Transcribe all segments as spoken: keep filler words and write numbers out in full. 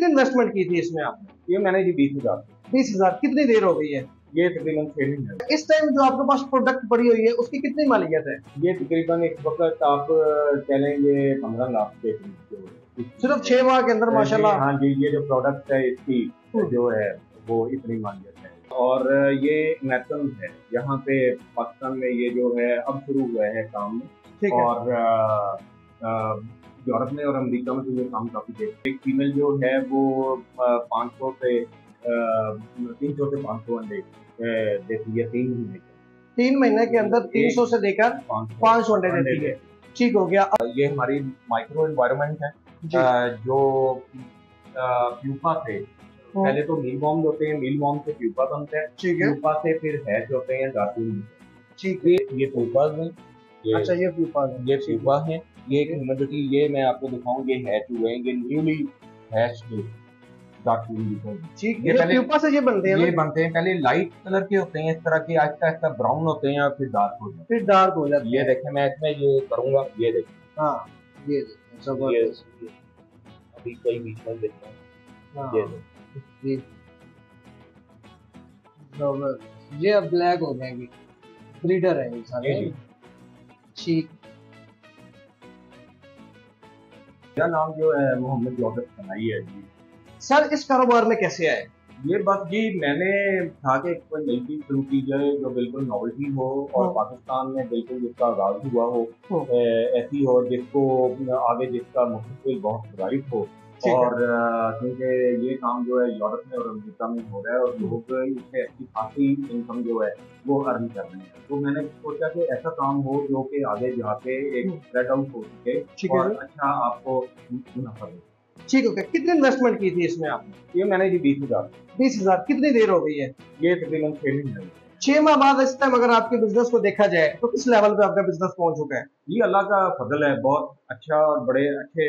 कितनी इन्वेस्टमेंट की थी इसमें आपने? ये मैंने जी बीस हजार बीस हजार कितनी देर हो गई है? ये तकरीबन छह महीने। इस टाइम जो आपके पास प्रोडक्ट पड़ी हुई है उसकी कितनी मालियत है? ये तकरीबन एक वक्त आप चलेंगे पंद्रह लाख के करीब, सिर्फ छह माह के अंदर माशाल्लाह। हाँ जी, ये जो प्रोडक्ट है इसकी जो है वो इतनी मालियत है। और ये नेटम है, यहाँ पे पाकिस्तान में ये जो है अब शुरू हुआ है काम, और यूरोप में और अमेरिका में तो ये काम काफी है। एक फीमेल जो है वो पाँच सौ से तीन सौ से पाँच सौ अंडे देती है तीन महीने के तीन महीने के अंदर तीन सौ से देकर पाँच सौ अंडे देती है। ठीक हो गया। ये हमारी माइक्रो एनवायरनमेंट है जो प्यूपा से पहले तो मील बॉम्ब होते हैं, मील बॉम्ब से प्यूपा बनते हैं, प्यूपा से फिर हैच होते हैं डार्टिन। ठीक है, ये प्यूपाज हैं। अच्छा, ये प्यूपाज हैं, ये प्यूपा हैं। ये मतलब कि ये मैं आपको दिखाऊं, ये हैच हुए हैं, ये न्यूली हैच हुए डार्टिन। ठीक, ये प्यूपा से ये बनते हैं, ये बनते हैं पहले लाइट कलर के होते हैं, इस तरह के आहिस्ता आहिस्ता ब्राउन होते हैं और फिर डार्क हो जाते हैं, फिर डार्क हो जाते हैं। ये देखें, मैं इसमें ये करूँगा, ये देखें। हाँ, ये अभी कोई बीच में देखता हूँ जी। ये अब ब्लैक हो जाएंगे, ब्रीडर है सारे। ठीक, मेरा नाम जो है मोहम्मद जौहर सनाई है जी। सर, इस कारोबार में कैसे आए? ये बात जी, मैंने था कि कोई नई चीज शुरू की जाए जो बिल्कुल नॉवल्टी हो और पाकिस्तान में बिल्कुल जिसका आगाज हुआ हो, ऐसी हो जिसको आगे जिसका मुस्तकबिल बहुत ब्राइट हो। और क्योंकि ये काम जो है यूरोप में और अमेरिका में हो रहा है और लोग इससे अच्छी खासी इनकम जो है वो अर्न कर रहे हैं, तो मैंने सोचा कि ऐसा काम हो जो कि आगे जाके एक स्प्रेड आउट हो सके और अच्छा आपको मुनाफा दे। ठीक है, कितनी इन्वेस्टमेंट की थी इसमें आपने? ये मैंने जी बीस हजार बीस हजार कितनी देर हो गई है? ये तकरीबन छह महीने, छह माह बाद। इस टाइम अगर आपके बिजनेस को देखा जाए तो किस लेवल पे आपका बिजनेस पहुंच चुका है? ये अल्लाह का फजल है, बहुत अच्छा और बड़े अच्छे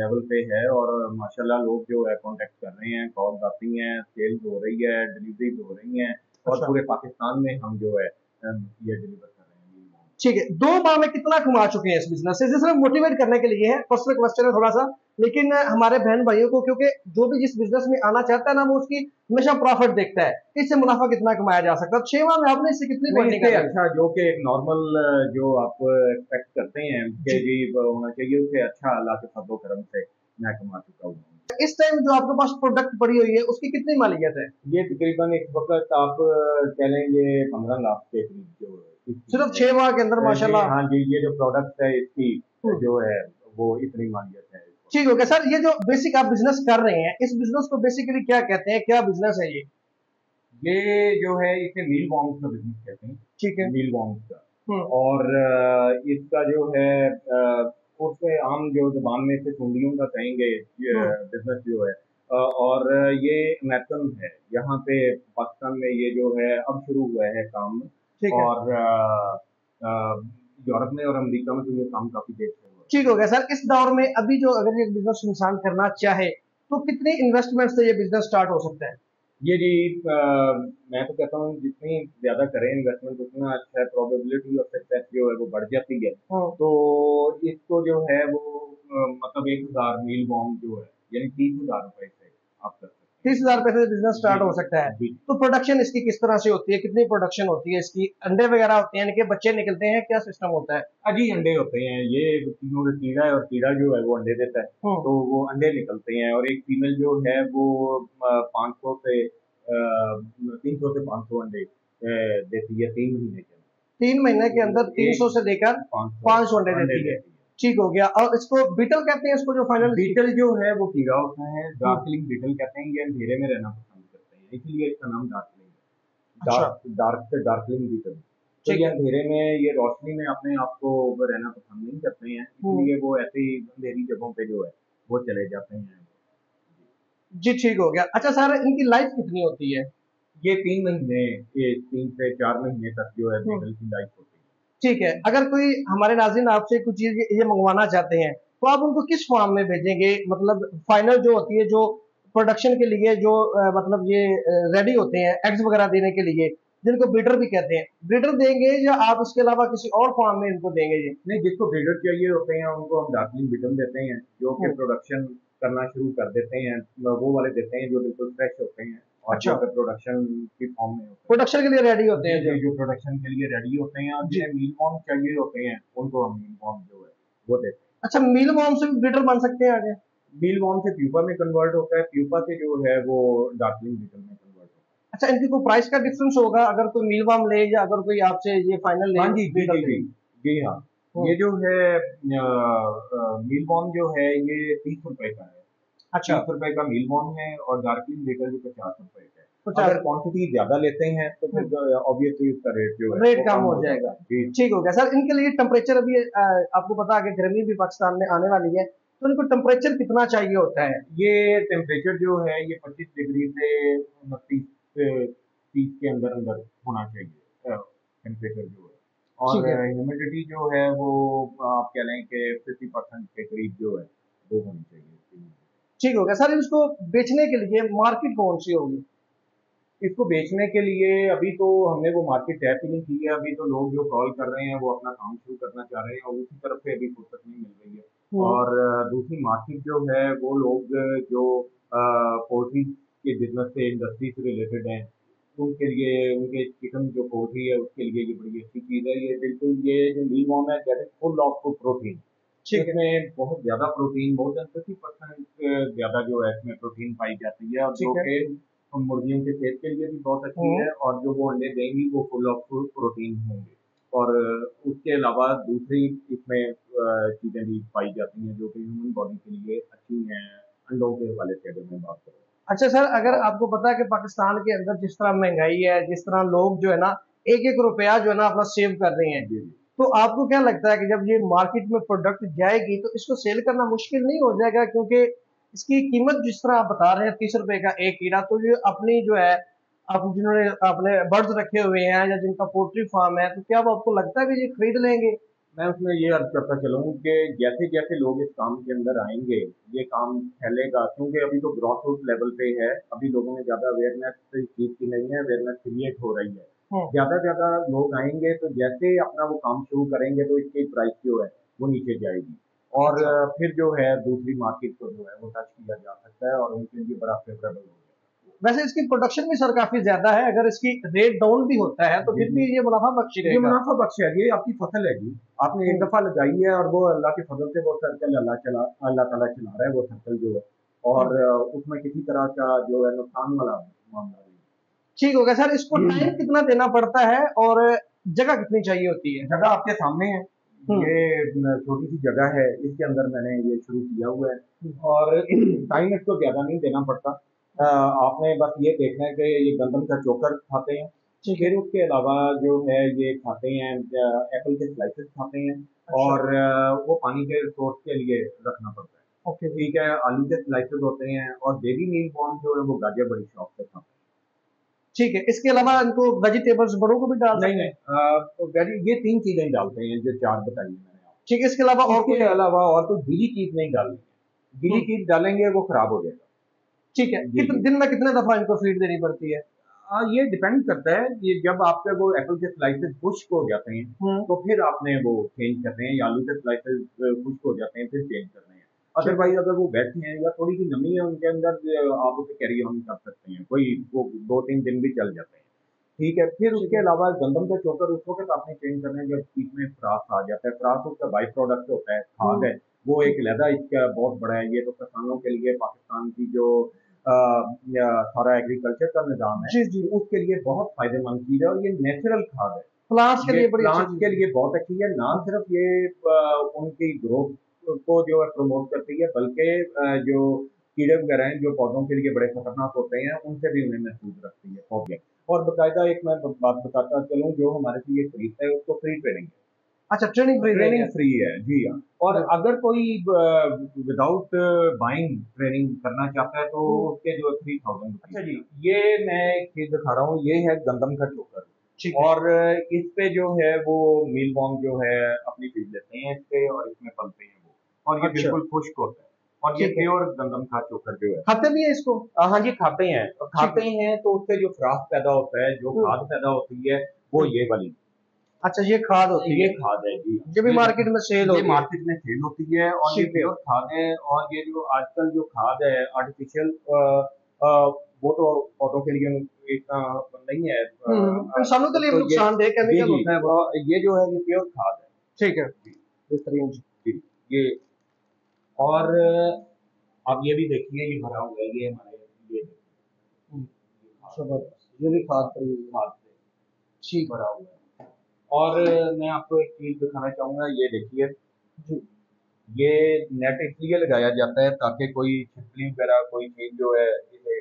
लेवल पे है और माशाल्लाह लोग जो है कांटेक्ट कर रहे हैं, कॉल आती हैं, सेल्स हो रही है, डिलीवरीज हो रही हैं और पूरे पाकिस्तान में हम जो है ये डिलीवर कर रहे हैं। ठीक है, दो माह में कितना कमा चुके हैं इस बिजनेस से? सिर्फ मोटिवेट करने के लिए है, पर्सनल क्वेश्चन है थोड़ा सा, लेकिन हमारे बहन भाइयों को, क्योंकि जो भी जिस बिजनेस में आना चाहता है ना वो उसकी हमेशा प्रॉफिट देखता है, इससे मुनाफा कितना कमाया जा सकता है। छह माह में आपने इससे कितनी का अच्छा जो कि एक नॉर्मल जो आप एक्सपेक्ट करते हैं कि जी होना चाहिए, उससे अच्छा अल्लाह के फजलो करम से मैं कमा चुका हूँ। इस टाइम जो आपके पास प्रोडक्ट पड़ी हुई है उसकी कितनी मालियत है? ये तकरीबन एक वक्त आप चलेंगे पंद्रह लाख के करीब, जो सिर्फ छह माह के अंदर माशाल्लाह। हाँ जी, ये जो प्रोडक्ट है इसकी जो है वो इतनी मालियत है। ठीक हो गया। सर, ये जो बेसिक आप बिजनेस कर रहे हैं, इस बिजनेस को बेसिकली क्या कहते हैं, क्या बिजनेस है ये? ये जो है इसे मील बॉम्ब का बिजनेस कहते हैं। ठीक है, मील बॉम्ब का। और इसका जो है उसमें आम जो जबान में इसे सुंडियों का कहेंगे बिजनेस जो है। और ये नेटम है, यहाँ पे पाकिस्तान में ये जो है अब शुरू हुआ है काम, और यूरोप में और अमेरिका में तो ये काम काफी देर से। ठीक हो गया। सर, इस दौर में अभी जो अगर ये बिजनेस इंसान करना चाहे तो कितनी इन्वेस्टमेंट से ये बिजनेस स्टार्ट हो सकता है? ये जी आ, मैं तो कहता हूँ जितनी ज्यादा करें इन्वेस्टमेंट उतना अच्छा है, प्रोबेबिलिटी ऑफ सक्सेस जो है वो बढ़ जाती है। तो इसको जो है वो मतलब एक हजार मील बॉम्ब जो है यानी तीस हजार रुपए से आप कर सकते हैं। तीस हजार रुपए से बिजनेस स्टार्ट हो सकता है। तो प्रोडक्शन इसकी किस तरह से होती है, कितनी प्रोडक्शन होती है इसकी? अंडे वगैरह होते हैं, इनके बच्चे निकलते हैं, क्या सिस्टम होता है? अजी अंडे होते हैं, ये तीनों कीड़ा है और कीड़ा जो है वो अंडे देता है, तो वो अंडे निकलते हैं। और एक फीमेल जो है वो पाँच सौ से तीन सौ से पाँच सौ अंडे देती है तीन महीने के अंदर तीन महीने के अंदर तीन सौ से देकर पाँच सौ अंडे देती है। ठीक हो गया। और इसको बीटल कहते हैं, इसको जो फाइनल बीटल जो है वो कीड़ा होता है, डार्कलिंग बीटल कहते हैं। ये अंधेरे में रहना पसंद करते हैं, इसलिए इसका नाम डार्कलिंग है। डार्क डार्क से डार्कलिंग बीटल, तो ये अंधेरे में, ये रोशनी में अपने आप को रहना पसंद नहीं करते हैं, इसलिए वो ऐसे ही अंधेरी जगहों पे जो है वो चले जाते हैं जी। ठीक हो गया। अच्छा सर, इनकी लाइफ कितनी होती है? ये तीन महीने ये तीन से चार महीने तक जो है बीटल की लाइफ होती है। ठीक है, अगर कोई हमारे नाज़रीन आपसे कुछ चीज ये मंगवाना चाहते हैं तो आप उनको किस फॉर्म में भेजेंगे? मतलब फाइनल जो होती है, जो प्रोडक्शन के लिए जो आ, मतलब ये रेडी होते हैं एग्स वगैरह देने के लिए, जिनको ब्रीडर भी कहते हैं, ब्रीडर देंगे या आप इसके अलावा किसी और फॉर्म में इनको देंगे? ये नहीं, जिसको ब्रीडर चाहिए होते हैं उनको हम डार्कलिंग ब्रीडर देते हैं, जो कि प्रोडक्शन करना शुरू कर देते हैं, वो वाले देते हैं जो बिल्कुल फ्रेश होते हैं और अच्छा प्रोडक्शन की फॉर्म में प्रोडक्शन के लिए रेडी होते हैं, जो जो प्रोडक्शन के लिए रेडी होते हैं और जिन्हें मील फॉर्म चाहिए होते हैं उनको हम मील फॉर्म जो है वो देते हैं। अच्छा, मील फॉर्म से ग्रिटर बन सकते हैं आगे? मील फॉर्म से प्यूपा में कन्वर्ट होता है, प्यूपा से जो है वो डार्कलिंग ग्रिटर में कन्वर्ट होता है। अच्छा, इनकी कोई प्राइस का डिफरेंस होगा अगर कोई मील फॉर्म ले या अगर कोई आपसे ये फाइनल ले? जी हाँ, ये जो है मील बॉम जो है ये तीस रुपए का है। अच्छा, तीस रुपए का मील बॉम है और डार्कलिंग ग्रिटर जो पचास रुपए का है। अगर क्वांटिटी ज्यादा लेते हैं तो फिर ऑब्वियसली उसका रेट जो है रेट कम हो जाएगा। ठीक हो गया सर। इनके लिए टेम्परेचर अभी आपको पता है गर्मी भी पाकिस्तान में आने वाली है, तो इनको टेम्परेचर कितना चाहिए होता है? ये टेम्परेचर जो है ये पच्चीस डिग्री से उनतीस तीस के अंदर अंदर होना चाहिए टेम्परेचर जो है, और ह्यूमिडिटी जो है वो आप कह लें कि फिफ्टी परसेंट के करीब जो है वो होनी चाहिए। ठीक हो गया सर। इसको बेचने के लिए मार्केट कौन सी होगी? इसको बेचने के लिए अभी तो हमने वो मार्केट टैप ही नहीं की है, अभी तो लोग जो कॉल कर रहे हैं वो अपना काम शुरू करना चाह रहे हैं और उसी तरफ से अभी फुर्सत नहीं मिल रही है। और दूसरी मार्केट जो है वो लोग जो पोल्ट्री के बिजनेस से इंडस्ट्री से रिलेटेड हैं उनके लिए, उनके चिकन जो पोल्ट्री है उसके लिए ये बड़ी अच्छी चीज़ है। ये बिल्कुल ये जो मील फॉर्म है that is full of protein, इसमें बहुत ज्यादा प्रोटीन, बहुत थर्टी परसेंट ज्यादा जो है इसमें प्रोटीन पाई जाती है और जो के मुर्गियों के सेहत के लिए भी बहुत अच्छी है और जो वो अंडे देंगी वो फुल ऑफ प्रोटीन होंगे। और उसके अलावा दूसरी इसमें चीजें भी पाई जाती हैं जो कि ह्यूमन बॉडी के लिए अच्छी हैं अंडों के हवाले से अगर मैं बात करूँ। अच्छा सर, अगर आपको पता है कि पाकिस्तान के अंदर जिस तरह महंगाई है, जिस तरह लोग जो है ना एक एक रुपया जो है ना अपना सेव कर रहे हैं, तो आपको क्या लगता है कि जब ये मार्केट में प्रोडक्ट जाएगी तो इसको सेल करना मुश्किल नहीं हो जाएगा? क्योंकि इसकी कीमत जिस तरह आप बता रहे हैं तीस रुपए का एक कीड़ा, तो ये अपनी जो है आप जिन्होंने अपने बर्ड्स रखे हुए हैं या जिनका पोल्ट्री फार्म है, तो क्या वो आपको लगता है कि ये खरीद लेंगे? मैं उसमें ये अर्ज करता चलूँ कि जैसे जैसे लोग इस काम के अंदर आएंगे ये काम फैलेगा, क्योंकि अभी तो ग्रॉस रूट लेवल पे है, अभी लोगों में ज़्यादा अवेयरनेस इस चीज़ की नहीं है, अवेयरनेस क्रिएट हो रही है। ज़्यादा ज़्यादा लोग आएंगे तो जैसे अपना वो काम शुरू करेंगे तो इसकी प्राइस जो है वो नीचे जाएगी और फिर जो है दूसरी मार्केट को जो है वो टच किया जा सकता है और उनके लिए बड़ा फेवरेबल हो जाएगा। वैसे इसकी प्रोडक्शन भी सर काफी ज्यादा है, अगर इसकी रेट डाउन भी होता है तो फिर भी ये मुनाफा बख्शेगा। ये मुनाफा बख्शेगा, ये आपकी फसल है जी, आपने एक दफा लगाई है और वो अल्लाह के फजल से वो सर्कल अल्लाह चला अल्लाह ताला चला रहा है वो सर्कल जो है, और उसमें किसी तरह का जो है नुकसान वाला मामला नहीं। ठीक हो गया सर। इसको टाइम कितना देना पड़ता है और जगह कितनी चाहिए होती है? जगह आपके सामने है, ये छोटी सी जगह है, इसके अंदर मैंने ये शुरू किया हुआ है और टाइम इसको ज्यादा नहीं देना पड़ता। आ, आपने बस ये देखना है कि ये गंदम का चोकर खाते हैं, फिर उसके अलावा जो है ये खाते हैं एप्पल के स्लाइसेस खाते हैं। अच्छा। और वो पानी के रिसोर्स के लिए रखना पड़ता है। ओके ठीक है। आलू के स्लाइसेस होते हैं और बेबी मील फॉर्म जो है वो गाजर बड़ी शौक से खाते हैं। ठीक है। इसके अलावा इनको वेजिटेबल्स बड़ों को भी डाल नहीं है तो ये तीन चीजें डालते हैं जो चार बताई मैंने। ठीक है। इसके अलावा और इसके अलावा और कोई गीली कीट नहीं डालेंगे, गीली कीट डालेंगे वो खराब हो जाएगा। ठीक है। कितने दिन में कितने दफा इनको फीड देनी पड़ती है? आ, ये डिपेंड करता है, ये जब आपके वो एप्पल के स्लाइसेस खुश्क हो जाते हैं तो फिर आपने वो चेंज करते हैं, या आलू के स्लाइसेस खुश्क हो जाते हैं फिर चेंज करते हैं। अदरवाइज अगर वो बैठे हैं या थोड़ी सी नमी है उनके अंदर आप उसे कैरी ऑन कर सकते हैं, कोई वो दो तीन दिन भी चल जाते हैं। ठीक है। फिर उसके अलावा गंदम का चोकर उस वक्त आपने चेंज करना है जब बीच में फ्रास आ जाता है, फ्रास उसका बाई प्रोडक्ट होता है, खाद है, वो एक लहदा इसका बहुत बड़ा है। ये तो किसानों के लिए पाकिस्तान की जो सारा एग्रीकल्चर का निजाम है उसके लिए बहुत फायदेमंद चीज है और ये नेचुरल खाद है, प्लांट्स के लिए प्लांट्स के लिए बहुत अच्छी है। ना सिर्फ ये उनकी ग्रोथ को जो है प्रमोट करती है बल्कि जो कीड़े वगैरह हैं जो पौधों के लिए बड़े खतरनाक होते हैं उनसे भी उन्हें महसूस रखती है पौधे। और बाकायदा एक मैं बात बताता चलूँ, जो हमारे से ये खरीदता है उसको फ्री ट्रेनिंग है। अच्छा, ट्रेनिंग फ्री ट्रेनिंग फ्री है जी हाँ। और अगर कोई विदाउट बाइंग ट्रेनिंग करना चाहता है तो उसके जो थ्री थाउजेंड अच्छा जी। ये मैं चीज दिखा रहा हूँ, ये है गंदम का चोकर और इस पे जो है वो मील बॉम जो है अपनी फीड लेते हैं इसपे और इसमें पलते हैं और ये बिल्कुल खुश्क होता है और ये प्योर गंदम का चोकर जो है खाते भी है इसको। हाँ ये खाते हैं खाते हैं तो उससे जो फ्रास पैदा होता है, जो खाद पैदा होती है वो ये वाली। अच्छा ये खाद होती है, ये खाद है जी, ये भी मार्केट में सेल होती है, मार्केट में सेल होती है। और ये प्योर खाद है, और ये जो आजकल जो खाद है आर्टिफिशियल वो तो पौधों के लिए इतना नहीं है, इंसानों के लिए नुकसानदेह केमिकल होता है। ये जो है ये प्योर खाद है, ठीक है बेहतरीन ये। और आप ये भी देखिए ये भरा हुआ है, ये हमारे ये ये भी खाद पर ठीक भरा हुआ है। और मैं आपको एक चीज दिखाना चाहूंगा, ये देखिए जी, ये नेट इसलिए लगाया जाता है ताकि कोई छिपली वगैरह कोई चीज जो है इसे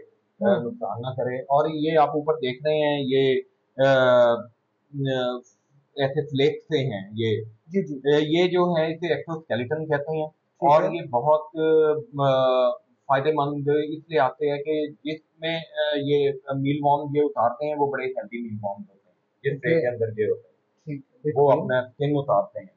नुकसान ना करे। और ये आप ऊपर देख रहे हैं ये आ, ऐसे फ्लेक से हैं ये जी जी, ये जो है इसे एक्सोस्केलेटन कहते हैं। और ये बहुत आ, फायदेमंद इसलिए आते हैं कि जिसमें ये मीलवॉर्म ये उतारते हैं वो बड़े हेल्दी मीलवॉर्म होते हैं, जिसके अंदर जो वो अपना स्किन उतारते हैं।